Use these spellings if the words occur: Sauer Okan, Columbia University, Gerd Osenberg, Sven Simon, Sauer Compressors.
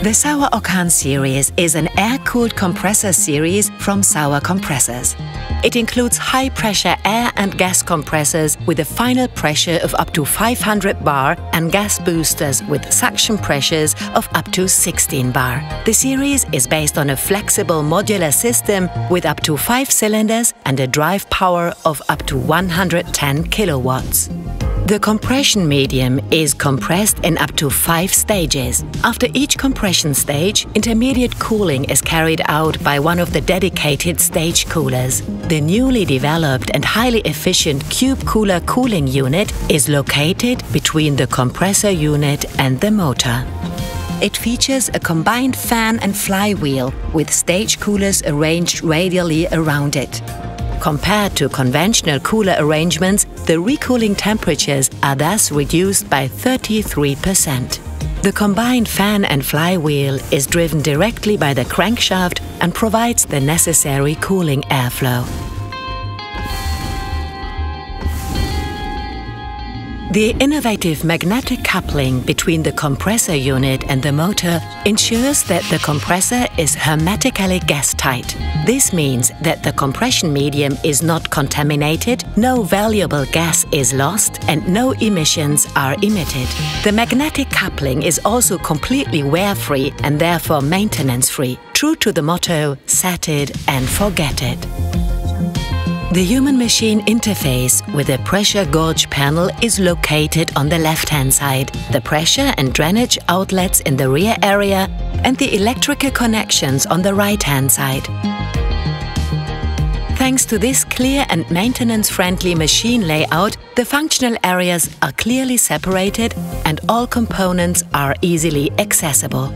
The Sauer Okan series is an air-cooled compressor series from Sauer Compressors. It includes high-pressure air and gas compressors with a final pressure of up to 500 bar and gas boosters with suction pressures of up to 16 bar. The series is based on a flexible modular system with up to 5 cylinders and a drive power of up to 110 kilowatts. The compression medium is compressed in up to 5 stages. After each compression stage, intermediate cooling is carried out by one of the dedicated stage coolers. The newly developed and highly efficient cube cooler cooling unit is located between the compressor unit and the motor. It features a combined fan and flywheel with stage coolers arranged radially around it. Compared to conventional cooler arrangements, the recooling temperatures are thus reduced by 33%. The combined fan and flywheel is driven directly by the crankshaft and provides the necessary cooling airflow. The innovative magnetic coupling between the compressor unit and the motor ensures that the compressor is hermetically gas-tight. This means that the compression medium is not contaminated, no valuable gas is lost, and no emissions are emitted. The magnetic coupling is also completely wear-free and therefore maintenance-free, true to the motto, set it and forget it. The human-machine interface with a pressure gauge panel is located on the left-hand side, the pressure and drainage outlets in the rear area, and the electrical connections on the right-hand side. Thanks to this clear and maintenance-friendly machine layout, the functional areas are clearly separated and all components are easily accessible.